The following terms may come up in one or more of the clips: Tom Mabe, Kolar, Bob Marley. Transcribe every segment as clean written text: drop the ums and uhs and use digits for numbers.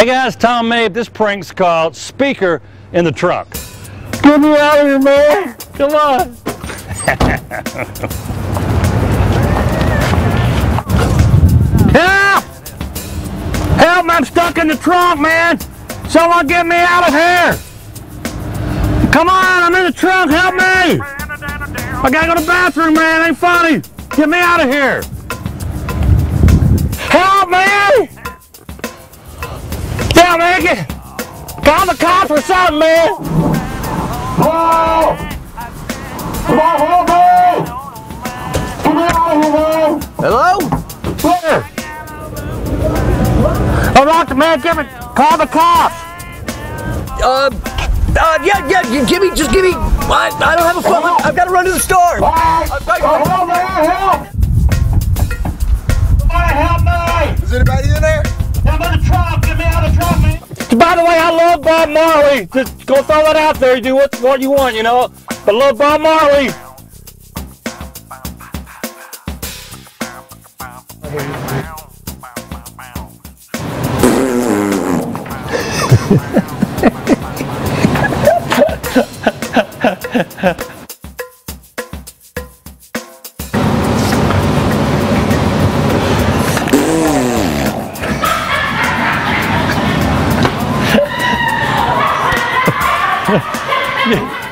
Hey guys, Tom Mabe. This prank's called Speaker in the Truck. Get me out of here, man. Come on. Help! Help, I'm stuck in the trunk, man. Someone get me out of here. Come on, I'm in the trunk. Help me. I gotta go to the bathroom, man. It ain't funny. Get me out of here. Help me. Yeah, man, call the cops or something, man. Whoa! Come on, help me! Get me out of here, man. Hello? Where? Oh, Dr. Man, give me, call the cops. Yeah, give me, I don't have a phone. I've got to run to the store. All right. Help me, help! Somebody help me! Is anybody in there? I'm in the truck. Get me out of the truck, man. By the way, I love Bob Marley. Just go throw that out there. You do what you want, you know. I love Bob Marley.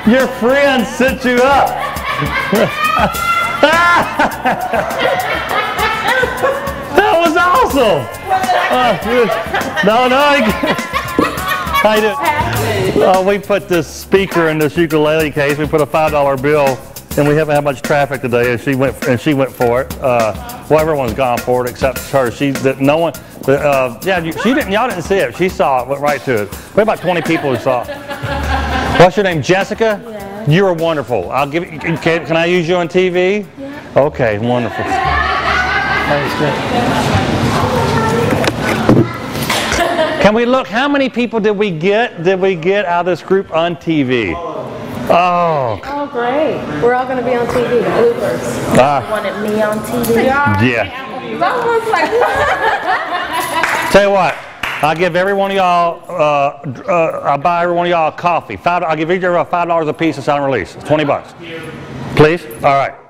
Your friend set you up. That was awesome. We put this speaker in this ukulele case. We put a $5 bill, and we haven't had much traffic today. And she went for it. Well, everyone's gone for it except her. Y'all didn't see it. She saw it. Went right to it. We had about 20 people who saw it. What's your name, Jessica? Yeah. You are wonderful. I'll give you. Can I use you on TV? Yeah. Okay, wonderful. Can we look? How many people did we get? Out of this group on TV? Oh. Oh, great. We're all going to be on TV. Bloopers. You wanted me on TV? Yeah. Someone's like. Tell you what. I'll give every one of y'all, I'll buy every one of y'all a coffee. I'll give each of y'all $5 a piece at sign release. It's $20. Please? All right.